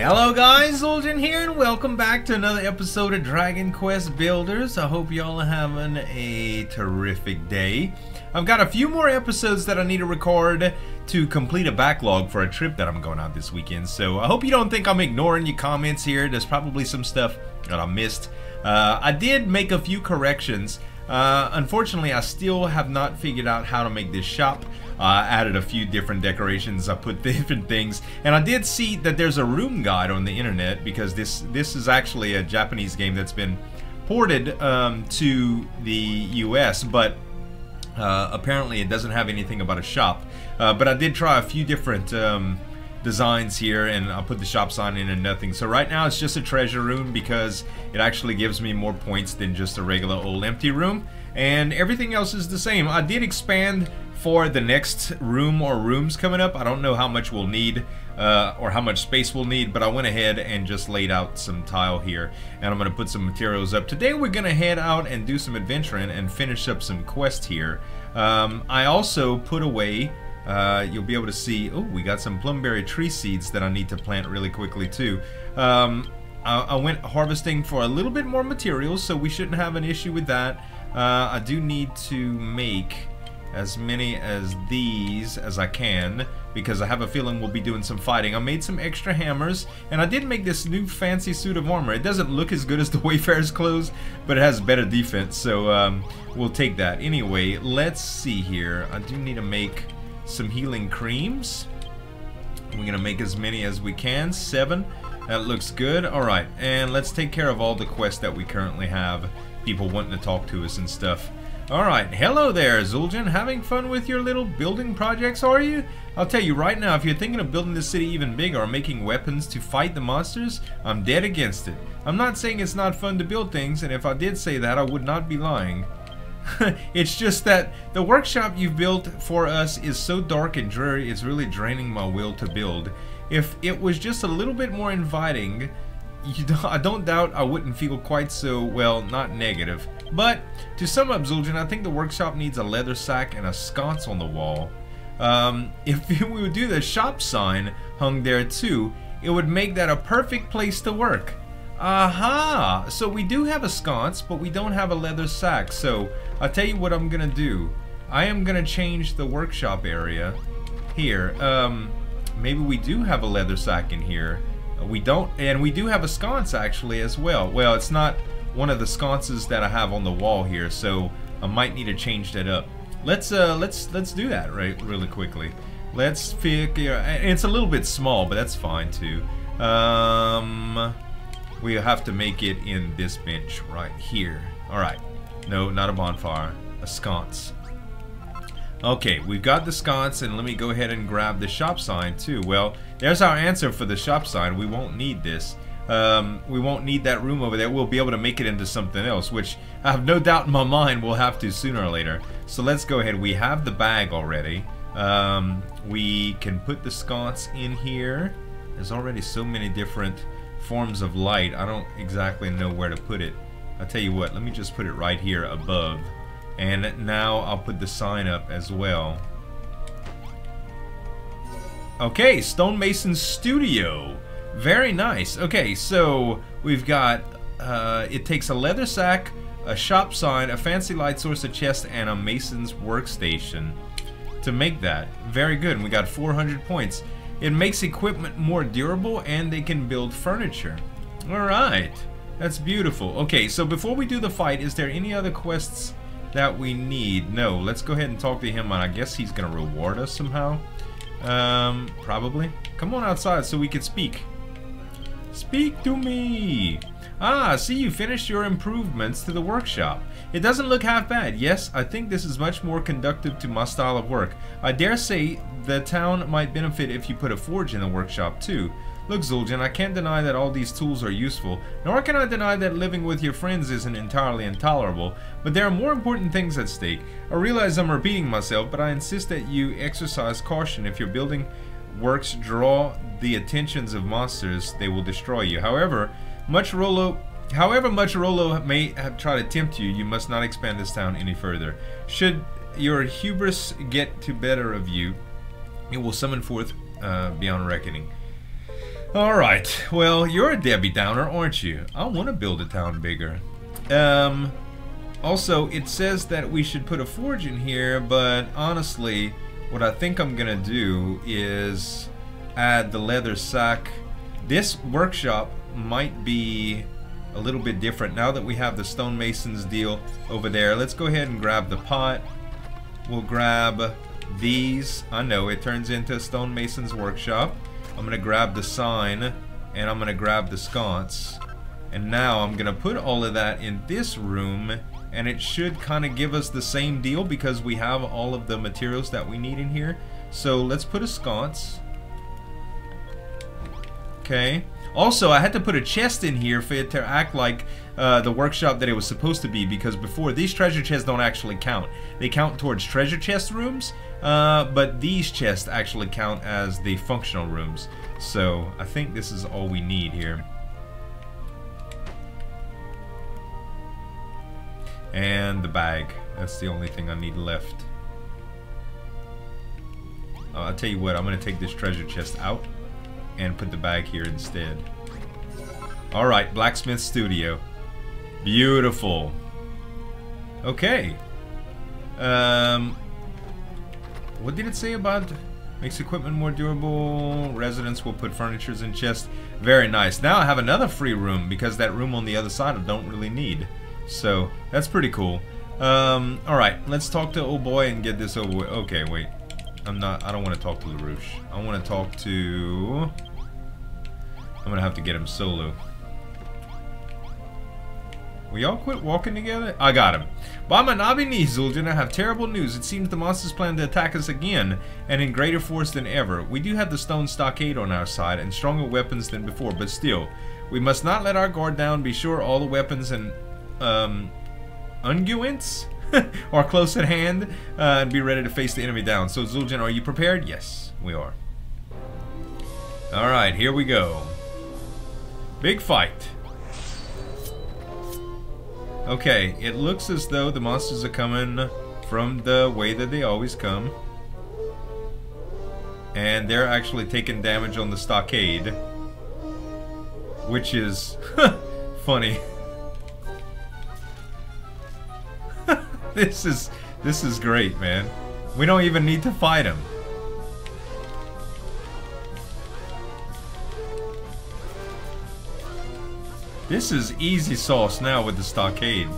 Hello guys, Zul'jin here, and welcome back to another episode of Dragon Quest Builders. I hope y'all are having a terrific day. I've got a few more episodes that I need to record to complete a backlog for a trip that I'm going on this weekend. So I hope you don't think I'm ignoring your comments here. There's probably some stuff that I missed. I did make a few corrections. Unfortunately, I still have not figured out how to make this shop. I added a few different decorations, I put different things, and I did see that there's a room guide on the internet, because this is actually a Japanese game that's been ported to the US, but apparently it doesn't have anything about a shop. But I did try a few different designs here, and I put the shop sign in and nothing. So right now it's just a treasure room because it actually gives me more points than just a regular old empty room, and everything else is the same. I did expand for the next room or rooms coming up. I don't know how much we'll need or how much space we'll need, but I went ahead and just laid out some tile here, and I'm gonna put some materials up. Today we're gonna head out and do some adventuring and finish up some quests here. I also put away, you'll be able to see, oh, we got some plumberry tree seeds that I need to plant really quickly too. I went harvesting for a little bit more materials, so we shouldn't have an issue with that. I do need to make as many as these as I can, because I have a feeling we'll be doing some fighting. I made some extra hammers, and I did make this new fancy suit of armor. It doesn't look as good as the Wayfarer's clothes, but it has better defense, so we'll take that. Anyway, let's see here. I do need to make some healing creams. We're gonna make as many as we can. 7. That looks good. Alright, and let's take care of all the quests that we currently have. People wanting to talk to us and stuff. Alright, hello there, Zul'jin. Having fun with your little building projects, are you? I'll tell you right now, if you're thinking of building this city even bigger or making weapons to fight the monsters, I'm dead against it. I'm not saying it's not fun to build things, and if I did say that, I would not be lying. It's just that the workshop you've built for us is so dark and dreary, it's really draining my will to build. If it was just a little bit more inviting, I don't doubt I wouldn't feel quite so, well, not negative. But to sum up, Zul'jin, I think the workshop needs a leather sack and a sconce on the wall. If we would do the shop sign hung there too, it would make that a perfect place to work. Aha! So we do have a sconce, but we don't have a leather sack. So I'll tell you what I'm gonna do. I am gonna change the workshop area here. Maybe we do have a leather sack in here. We don't, and we do have a sconce actually as well. Well, it's not one of the sconces that I have on the wall here, so I might need to change that up. Let's do that really quickly. Let's figure. It's a little bit small, but that's fine too. We have to make it in this bench right here. All right. No, not a bonfire. A sconce. Okay, we've got the sconce, and let me go ahead and grab the shop sign too. Well, there's our answer for the shop sign. We won't need this. We won't need that room over there. We'll be able to make it into something else, which I have no doubt in my mind we'll have to sooner or later. So let's go ahead. We have the bag already. We can put the sconce in here. There's already so many different forms of light. I don't exactly know where to put it. I'll tell you what, let me just put it right here above. And now I'll put the sign up as well. Okay, Stonemason Studio. Very nice. Okay, so we've got, it takes a leather sack, a shop sign, a fancy light source, a chest, and a mason's workstation to make that. Very good, and we got 400 points. It makes equipment more durable, and they can build furniture. Alright, that's beautiful. Okay, so before we do the fight, is there any other quests that we need? No, let's go ahead and talk to him, and I guess he's gonna reward us somehow. Probably. Come on outside so we can speak. Speak to me! Ah, see, you finished your improvements to the workshop. It doesn't look half bad. Yes, I think this is much more conducive to my style of work. I dare say the town might benefit if you put a forge in the workshop too. Look, Zul'jin, I can't deny that all these tools are useful, nor can I deny that living with your friends isn't entirely intolerable, but there are more important things at stake. I realize I'm repeating myself, but I insist that you exercise caution. If your building works draw the attentions of monsters, they will destroy you. However much Rolo may have tried to tempt you, you must not expand this town any further. Should your hubris get to better of you, it will summon forth beyond reckoning. Alright, well, you're a Debbie Downer, aren't you? I want to build a town bigger. Also, it says that we should put a forge in here, but honestly, what I think I'm going to do is add the leather sack. This workshop might be a little bit different now that we have the stonemasons deal over there. Let's go ahead and grab the pot. We'll grab these. I know it turns into a stonemason's workshop. I'm gonna grab the sign and I'm gonna grab the sconce, and now I'm gonna put all of that in this room, and it should kinda give us the same deal because we have all of the materials that we need in here. So let's put a sconce. Okay. Also, I had to put a chest in here for it to act like the workshop that it was supposed to be, because before, these treasure chests don't actually count. They count towards treasure chest rooms, but these chests actually count as the functional rooms. So I think this is all we need here. And the bag. That's the only thing I need left. I'll tell you what, I'm going to take this treasure chest out and put the bag here instead. Alright, blacksmith studio. Beautiful. Okay. What did it say about makes equipment more durable? Residents will put furnitures in chests. Very nice. Now I have another free room because that room on the other side I don't really need. So that's pretty cool. Alright, let's talk to old boy and get this over with. Okay, wait. I don't want to talk to LaRouche. I want to talk to... I'm gonna have to get him solo. Will y'all quit walking together? I got him. By my knobby knees, Zul'jin, I have terrible news. It seems the monsters plan to attack us again, and in greater force than ever. We do have the stone stockade on our side, and stronger weapons than before, but still. We must not let our guard down. Be sure all the weapons and, unguents are close at hand, and be ready to face the enemy down. So, Zul'jin, are you prepared? Yes, we are. Alright, here we go. Big fight. Okay, it looks as though the monsters are coming from the way that they always come. And they're actually taking damage on the stockade. Which is funny. This is great, man. We don't even need to fight them. This is easy sauce now with the stockade.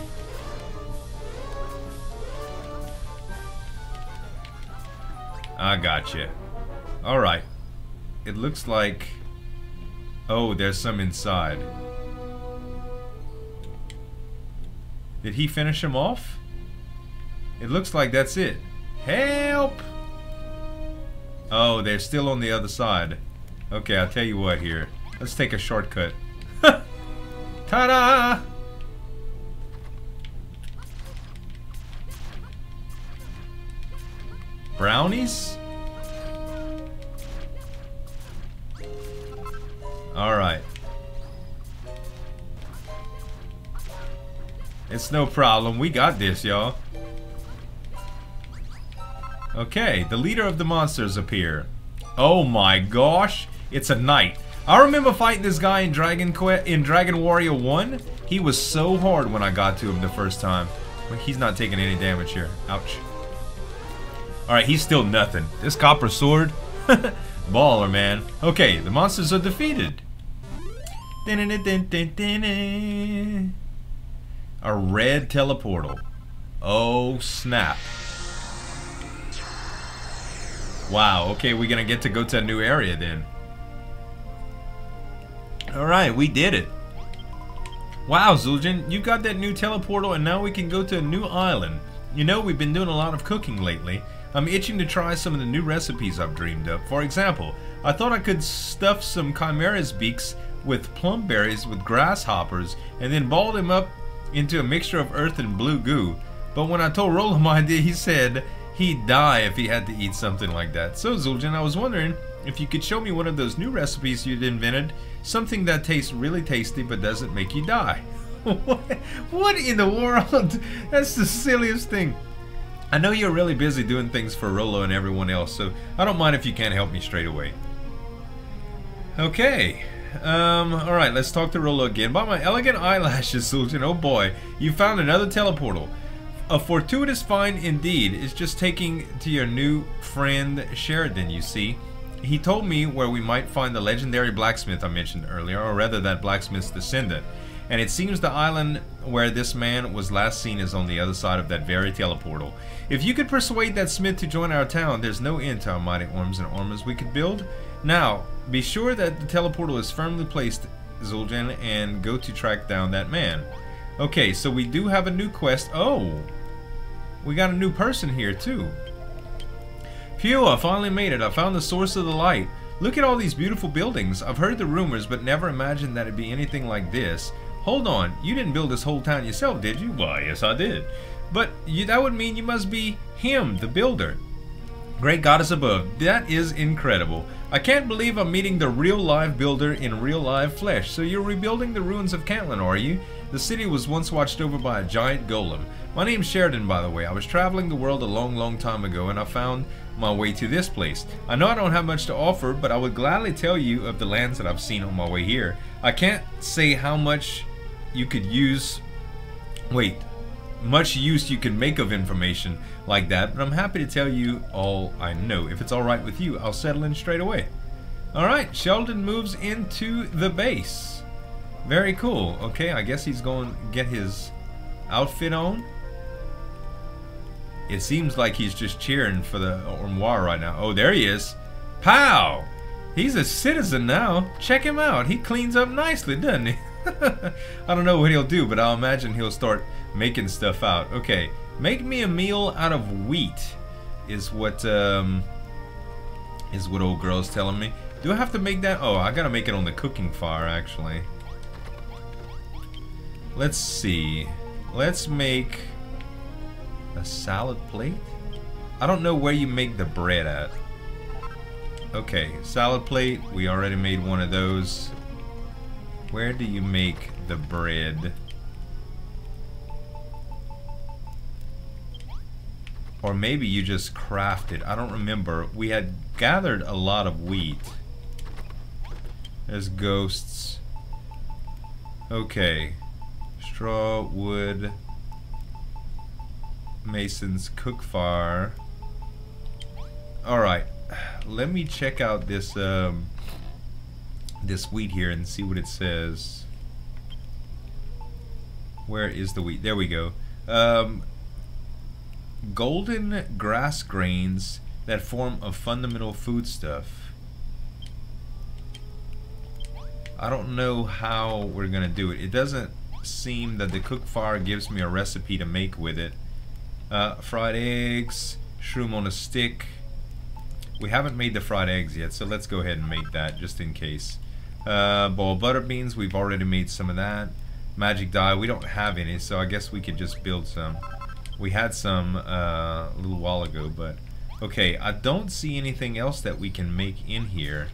I gotcha. Alright. It looks like... Oh, there's some inside. Did he finish him off? It looks like that's it. Help! Oh, they're still on the other side. Okay, I'll tell you what here. Let's take a shortcut. Ta-da! Brownies? Alright. It's no problem. We got this, y'all. Okay, the leader of the monsters appear. Oh my gosh, it's a knight. I remember fighting this guy in Dragon Warrior 1. He was so hard when I got to him the first time. But he's not taking any damage here. Ouch. Alright, he's still nothing. This copper sword. Baller, man. Okay, the monsters are defeated. A red teleportal. Oh snap. Wow, okay, we're gonna get to go to a new area then. Alright, we did it. Wow, Zul'jin, you got that new teleportal and now we can go to a new island. You know, we've been doing a lot of cooking lately. I'm itching to try some of the new recipes I've dreamed up. For example, I thought I could stuff some chimera's beaks with plum berries with grasshoppers and then ball them up into a mixture of earth and blue goo. But when I told Roland my idea, he said he'd die if he had to eat something like that. So, Zul'jin, I was wondering if you could show me one of those new recipes you'd invented, something that tastes really tasty but doesn't make you die. What in the world? That's the silliest thing. I know you're really busy doing things for Rolo and everyone else, so I don't mind if you can't help me straight away. Okay. Alright, let's talk to Rolo again. By my elegant eyelashes, Zul'jin, oh boy. You found another teleportal. A fortuitous find indeed. It's just taking to your new friend Sheridan, you see. He told me where we might find the legendary blacksmith I mentioned earlier, or rather that blacksmith's descendant. And it seems the island where this man was last seen is on the other side of that very teleportal. If you could persuade that smith to join our town, there's no end to our mighty arms and armors we could build. Now, be sure that the teleportal is firmly placed, Zul'jin, and go to track down that man. Okay, so we do have a new quest. Oh! We got a new person here, too. Phew, I finally made it. I found the source of the light. Look at all these beautiful buildings. I've heard the rumors, but never imagined that it'd be anything like this. Hold on, you didn't build this whole town yourself, did you? Why, yes I did. But that would mean you must be him, the builder. Great goddess above, that is incredible. I can't believe I'm meeting the real live builder in real live flesh. So you're rebuilding the ruins of Cantlin, are you? The city was once watched over by a giant golem. My name's Sheridan, by the way. I was traveling the world a long time ago, and I found my way to this place. I know I don't have much to offer, but I would gladly tell you of the lands that I've seen on my way here. I can't say how much you could use, much use you could make of information like that, but I'm happy to tell you all I know. If it's alright with you, I'll settle in straight away. Alright, Sheldon moves into the base. Very cool. Okay, I guess he's going to get his outfit on. It seems like he's just cheering for the armoire right now. Oh, there he is. Pow! He's a citizen now. Check him out. He cleans up nicely, doesn't he? I don't know what he'll do, but I'll imagine he'll start making stuff out. Okay, make me a meal out of wheat is what old girl's telling me. Do I have to make that? Oh, I gotta make it on the cooking fire, actually. Let's see. Let's make a salad plate. I don't know where you make the bread at. Okay, salad plate. We already made one of those. Where do you make the bread? Or maybe you just craft it. I don't remember. We had gathered a lot of wheat. There's ghosts. Okay. Straw, wood, Mason's cook fire. Alright. Let me check out this this wheat here and see what it says. Where is the wheat? There we go. Golden grass grains that form a fundamental foodstuff. I don't know how we're gonna do it. It doesn't seem that the cook fire gives me a recipe to make with it. Fried eggs, shroom on a stick. We haven't made the fried eggs yet, so let's go ahead and make that just in case. Boiled butter beans, we've already made some of that. Magic dye, we don't have any, so I guess we could just build some. We had some a little while ago, but okay, I don't see anything else that we can make in here.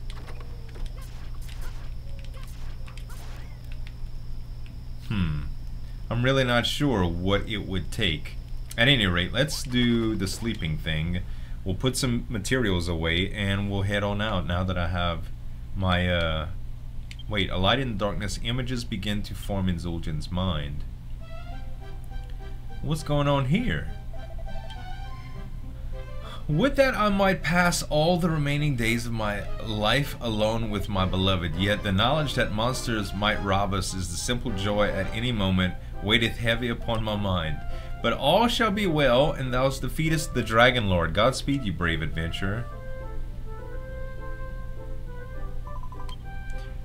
I'm really not sure what it would take. At any rate, let's do the sleeping thing. We'll put some materials away and we'll head on out now that I have my wait, a light in the darkness, images begin to form in Zul'jin's mind. What's going on here? Would that I might pass all the remaining days of my life alone with my beloved, yet the knowledge that monsters might rob us is the simple joy at any moment weighteth heavy upon my mind. But all shall be well, and thou defeatest the Dragon Lord. Godspeed, you brave adventurer.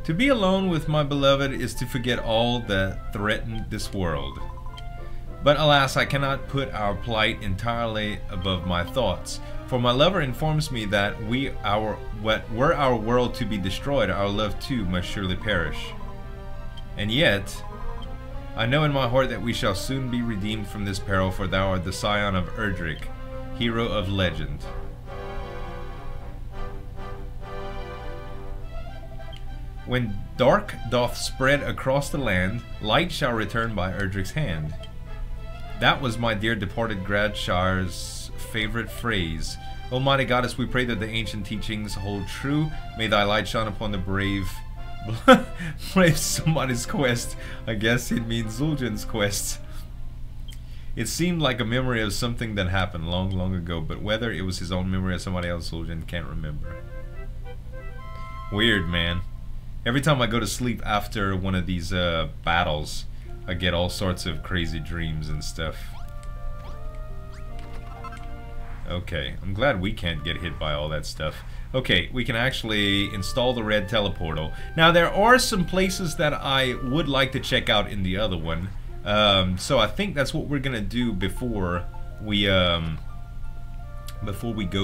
To be alone with my beloved is to forget all that threatened this world. But alas, I cannot put our plight entirely above my thoughts, for my lover informs me that were our world to be destroyed, our love too must surely perish. And yet, I know in my heart that we shall soon be redeemed from this peril, for thou art the scion of Erdrick, hero of legend. When dark doth spread across the land, light shall return by Erdrick's hand. That was my dear departed Gradshire's favorite phrase. Almighty Goddess, we pray that the ancient teachings hold true. May thy light shine upon the brave... brave somebody's quest. I guess it means Zul'jin's quest. It seemed like a memory of something that happened long, long ago, but whether it was his own memory or somebody else, Zul'jin can't remember. Weird, man. Every time I go to sleep after one of these battles, I get all sorts of crazy dreams and stuff. Okay, I'm glad we can't get hit by all that stuff. Okay, we can actually install the red teleportal. Now, there are some places that I would like to check out in the other one. So I think that's what we're gonna do before we go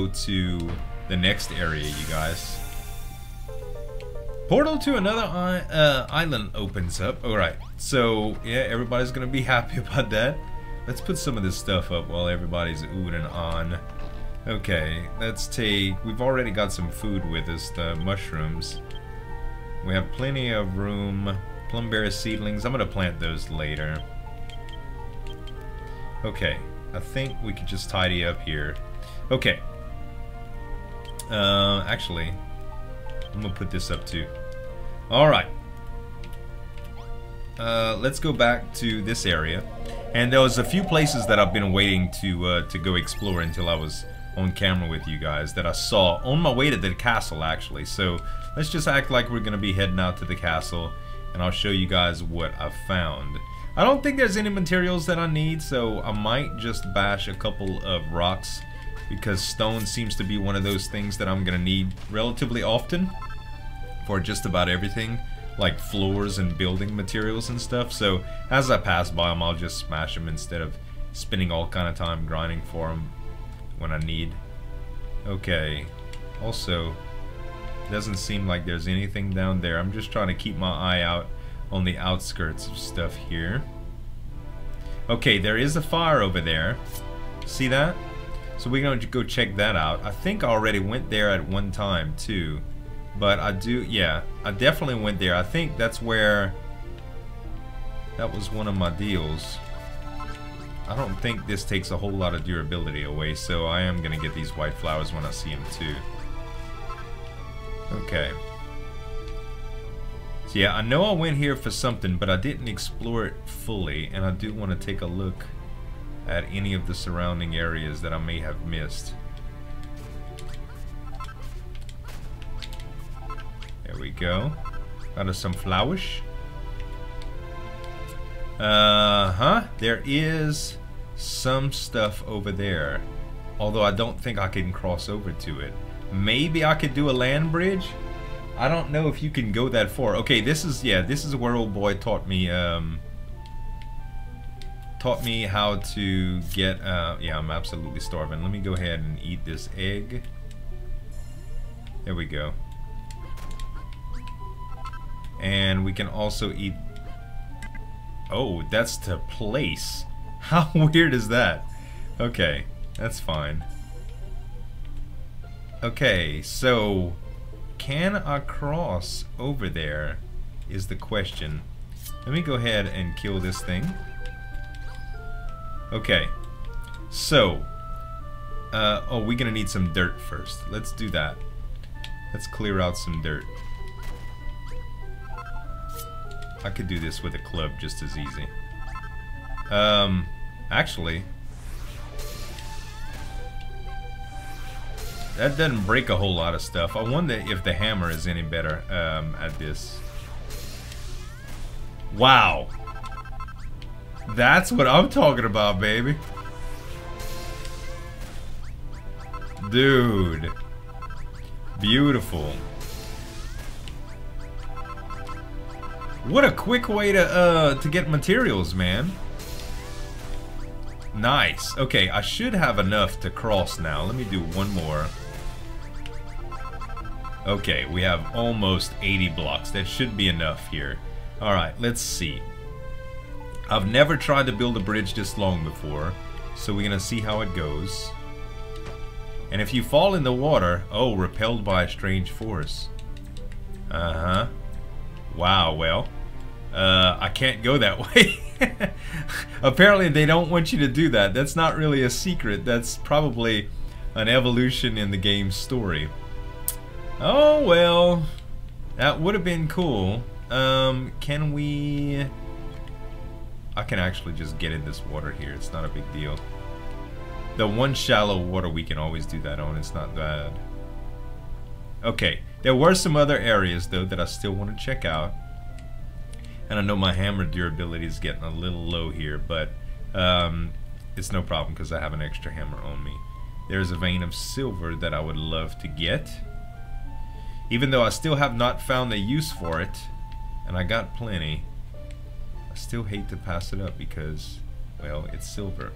to the next area, you guys. Portal to another island opens up. Alright, so yeah, everybody's gonna be happy about that. Let's put some of this stuff up while everybody's oohing and on. Okay, let's take... We've already got some food with us, the mushrooms. We have plenty of room... Plumberry seedlings. I'm gonna plant those later. Okay, I think we could just tidy up here. Okay. Actually, I'm gonna put this up too. All right. Let's go back to this area, and there was a few places that I've been waiting to go explore until I was on camera with you guys that I saw on my way to the castle actually. So let's just act like we're gonna be heading out to the castle. And I'll show you guys what I found. I don't think there's any materials that I need, so I might just bash a couple of rocks because stone seems to be one of those things that I'm gonna need relatively often for just about everything, like floors and building materials and stuff. So as I pass by them, I'll just smash them instead of spending all kind of time grinding for them when I need. Okay, also doesn't seem like there's anything down there. I'm just trying to keep my eye out on the outskirts of stuff here. Okay, there is a fire over there. See that? So we're going to go check that out. I think I already went there at one time too. But I do, yeah, I definitely went there. I think that's where... That was one of my deals. I don't think this takes a whole lot of durability away, so I am going to get these white flowers when I see them too. Okay. So yeah, I know I went here for something, but I didn't explore it fully, and I do want to take a look at any of the surrounding areas that I may have missed. There we go. Got us some flowers. There is some stuff over there, although I don't think I can cross over to it. Maybe I could do a land bridge? I don't know if you can go that far. Okay, this is, yeah, this is where old boy taught me how to get, yeah, I'm absolutely starving. Let me go ahead and eat this egg. There we go. And we can also eat, oh, that's to place. How weird is that? Okay, that's fine. Okay, so can I cross over there is the question. Let me go ahead and kill this thing. Okay, so oh, we're gonna need some dirt first. Let's do that. Let's clear out some dirt. I could do this with a club just as easy. Actually, that doesn't break a whole lot of stuff. I wonder if the hammer is any better at this. Wow. That's what I'm talking about, baby. Dude. Beautiful. What a quick way to get materials, man. Nice. Okay, I should have enough to cross now. Let me do one more. Okay, we have almost 80 blocks. That should be enough here. Alright, let's see. I've never tried to build a bridge this long before, so we're gonna see how it goes. And if you fall in the water, oh, repelled by a strange force. Uh-huh. Wow, well, I can't go that way. Apparently they don't want you to do that. That's not really a secret. That's probably an evolution in the game's story. Oh well, that would have been cool. Can we... I can actually just get in this water here. It's not a big deal. The one shallow water we can always do that on. It's not bad. Okay, there were some other areas though that I still want to check out. And I know my hammer durability is getting a little low here, but it's no problem because I have an extra hammer on me. There's a vein of silver that I would love to get, even though I still have not found a use for it, and I got plenty. I still hate to pass it up because, well, it's silver.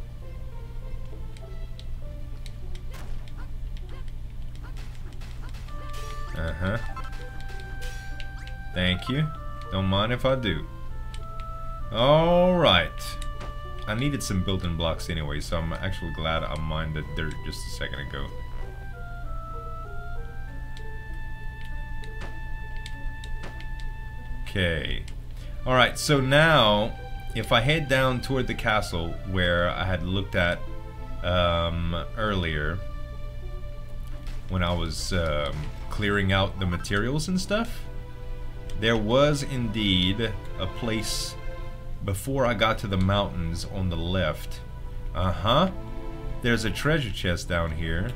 Uh-huh. Thank you. Don't mind if I do. Alright. I needed some building blocks anyway, so I'm actually glad I mined the dirt just a second ago. Okay. Alright, so now, if I head down toward the castle where I had looked at earlier, when I was clearing out the materials and stuff, there was indeed a place before I got to the mountains on the left. Uh-huh. There's a treasure chest down here.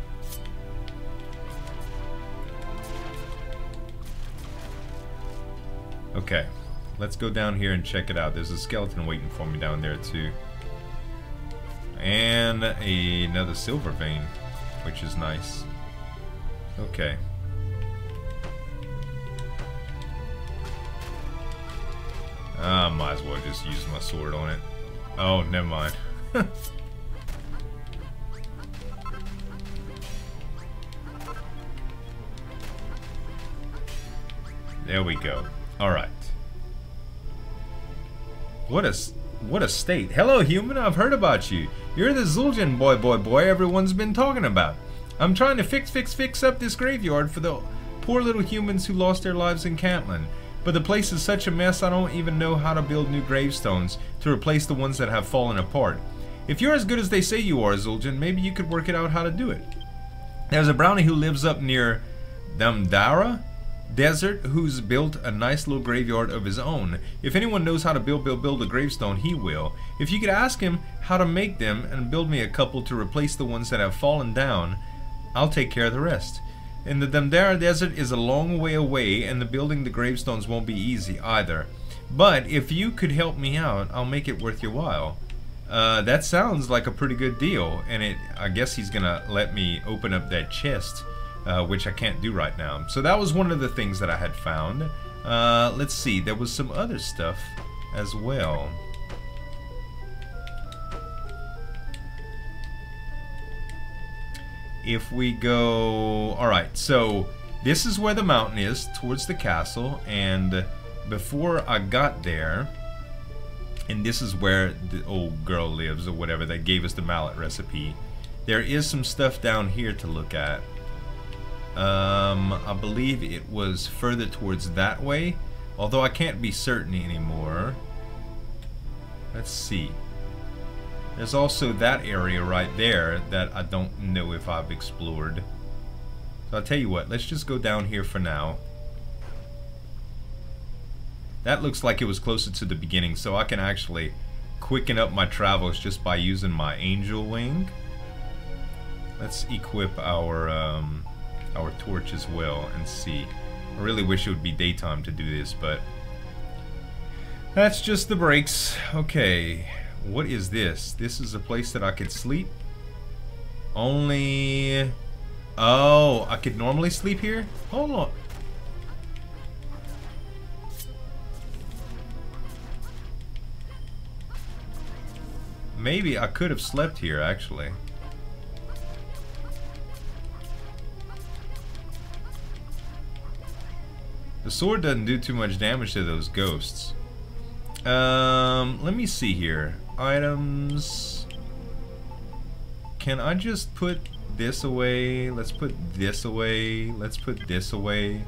Okay. Let's go down here and check it out. There's a skeleton waiting for me down there too. And another silver vein, which is nice. Okay. I might as well just use my sword on it. Oh, never mind. There we go. Alright. What a state. Hello, human. I've heard about you. You're the Zul'jin boy everyone's been talking about. I'm trying to fix up this graveyard for the poor little humans who lost their lives in Cantlin. But the place is such a mess I don't even know how to build new gravestones to replace the ones that have fallen apart. If you're as good as they say you are, Zul'jin, maybe you could work it out how to do it. There's a brownie who lives up near Damdara Desert who's built a nice little graveyard of his own. If anyone knows how to build a gravestone, he will. If you could ask him how to make them and build me a couple to replace the ones that have fallen down, I'll take care of the rest. And the Damdara Desert is a long way away, and the building the gravestones won't be easy either. But if you could help me out, I'll make it worth your while. That sounds like a pretty good deal, and I guess he's gonna let me open up that chest, which I can't do right now. So that was one of the things that I had found. Let's see, there was some other stuff as well. If we go... Alright, so this is where the mountain is, towards the castle, and before I got there, and this is where the old girl lives or whatever that gave us the mallet recipe, there is some stuff down here to look at. I believe it was further towards that way, although I can't be certain anymore. Let's see. There's also that area right there that I don't know if I've explored. So I'll tell you what, let's just go down here for now. That looks like it was closer to the beginning, so I can actually quicken up my travels just by using my angel wing. Let's equip our torch as well and see. I really wish it would be daytime to do this, but that's just the breaks. Okay. What is this? This is a place that I could sleep? Only... Oh, I could normally sleep here? Hold on. Maybe I could have slept here, actually. The sword doesn't do too much damage to those ghosts. Let me see here. Items. Can I just put this away? Let's put this away. Let's put this away.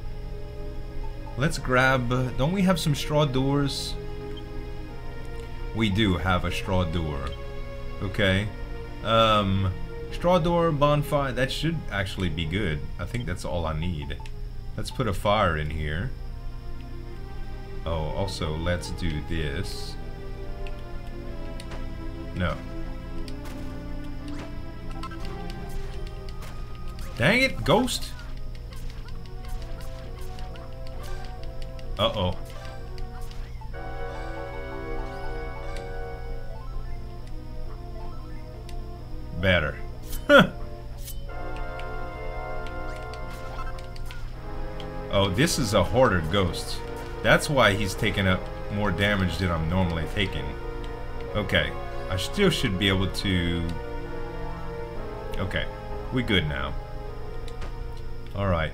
Let's grab... Don't we have some straw doors? we do have a straw door. Okay. Straw door, bonfire, that should actually be good. I think that's all I need. Let's put a fire in here. Oh, also, let's do this. No. Dang it, ghost! Uh-oh. Better. Oh, this is a hoarder ghost. That's why he's taking up more damage than I'm normally taking. Okay. I still should be able to... Okay. We good now. Alright.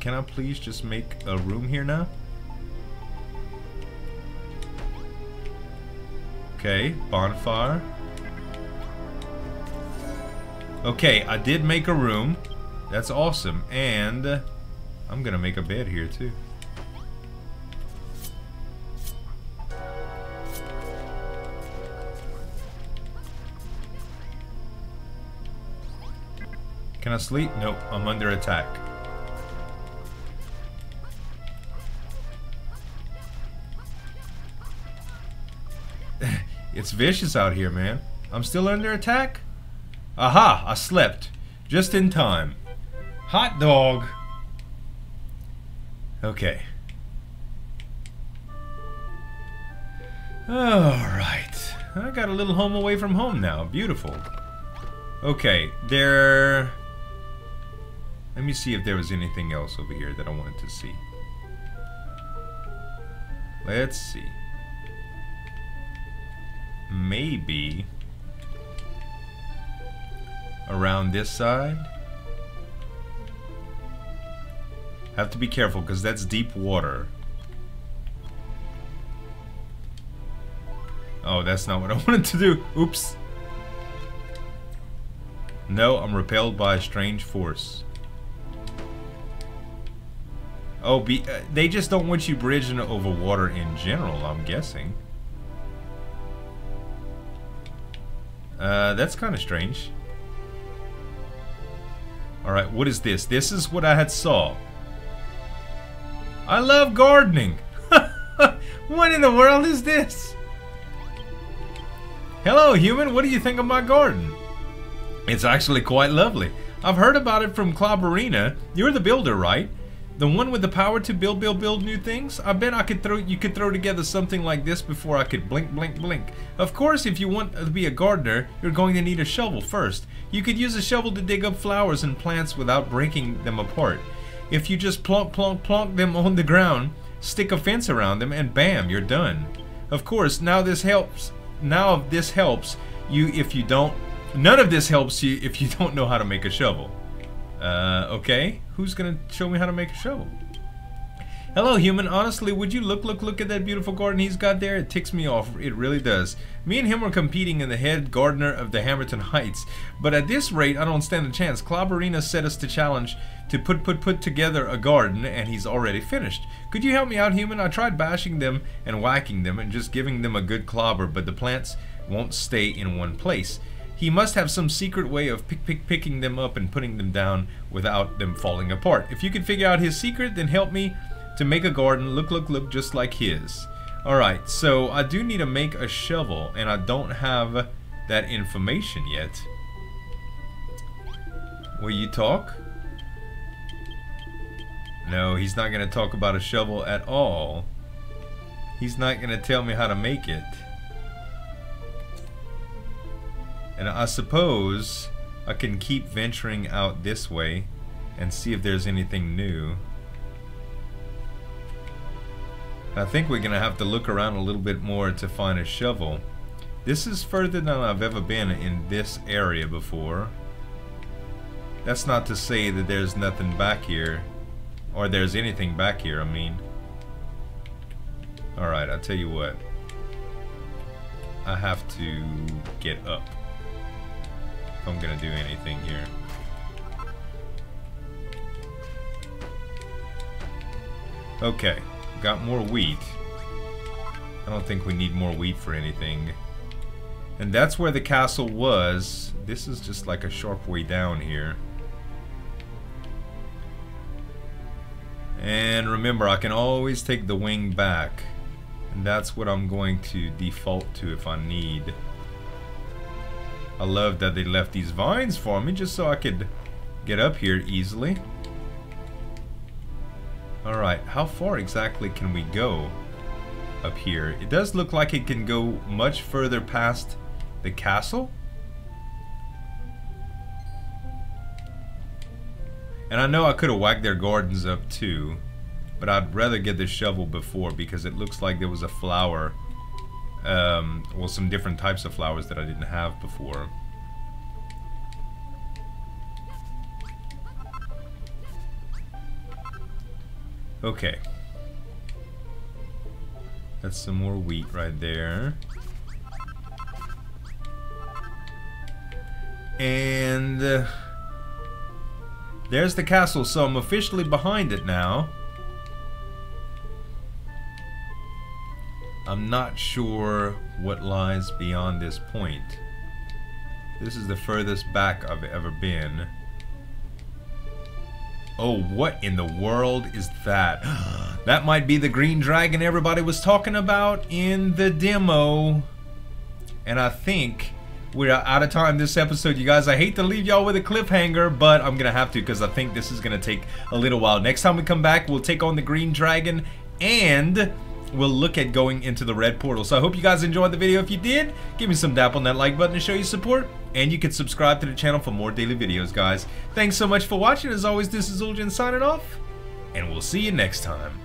Can I please just make a room here now? Okay. Bonfire. Okay, I did make a room. That's awesome. And I'm gonna make a bed here too. Can I sleep? Nope, I'm under attack. It's vicious out here, man. I'm still under attack? Aha! I slept. Just in time. Hot dog! Okay. Alright. I got a little home away from home now. Beautiful. Okay, there... Let me see if there was anything else over here that I wanted to see. Let's see. Maybe... around this side. Have to be careful because that's deep water. Oh, that's not what I wanted to do. Oops. No, I'm repelled by a strange force. Oh, they just don't want you bridging over water in general, I'm guessing. That's kind of strange. Alright, what is this? This is what I had saw. I love gardening! What in the world is this? Hello, human, what do you think of my garden? It's actually quite lovely. I've heard about it from Clobberina. You're the builder, right? The one with the power to build new things? I bet you could throw together something like this before I could blink. Of course, if you want to be a gardener, you're going to need a shovel first. You could use a shovel to dig up flowers and plants without breaking them apart. If you just plonk them on the ground, stick a fence around them, and bam, you're done. Of course, none of this helps you if you don't know how to make a shovel. Okay, who's gonna show me how to make a shovel? Hello, human. Honestly, would you look at that beautiful garden he's got there? It ticks me off. It really does. Me and him are competing in the head gardener of the Hamilton Heights. But at this rate, I don't stand a chance. Clobberina set us to challenge to put together a garden, and he's already finished. Could you help me out, human? I tried bashing them and whacking them and just giving them a good clobber, but the plants won't stay in one place. He must have some secret way of picking them up and putting them down without them falling apart. If you can figure out his secret, then help me to make a garden look just like his. Alright, so I do need to make a shovel, and I don't have that information yet. Will you talk? No, he's not going to talk about a shovel at all. He's not going to tell me how to make it. And I suppose I can keep venturing out this way and see if there's anything new. I think we're gonna have to look around a little bit more to find a shovel. This is further than I've ever been in this area before. That's not to say that there's nothing back here, or there's anything back here, I mean. Alright, I'll tell you what. I have to get up if I'm gonna do anything here. Okay, got more wheat. I don't think we need more wheat for anything. And that's where the castle was. This is just like a sharp way down here. And remember, I can always take the wing back. And that's what I'm going to default to if I need. I love that they left these vines for me just so I could get up here easily. Alright, how far exactly can we go up here? It does look like it can go much further past the castle. And I know I could have whacked their gardens up too, but I'd rather get the shovel before, because it looks like there was a flower, well, some different types of flowers that I didn't have before. Okay. That's some more wheat right there. And there's the castle, so I'm officially behind it now. I'm not sure what lies beyond this point. This is the furthest back I've ever been. Oh, what in the world is that? That might be the green dragon everybody was talking about in the demo. And I think we're out of time this episode, you guys. I hate to leave y'all with a cliffhanger, but I'm gonna have to, because I think this is gonna take a little while. Next time we come back, we'll take on the green dragon and we'll look at going into the red portal. So I hope you guys enjoyed the video. If you did, give me some dap on that like button to show your support. And you can subscribe to the channel for more daily videos, guys. Thanks so much for watching. As always, this is Zul'jin signing off, and we'll see you next time.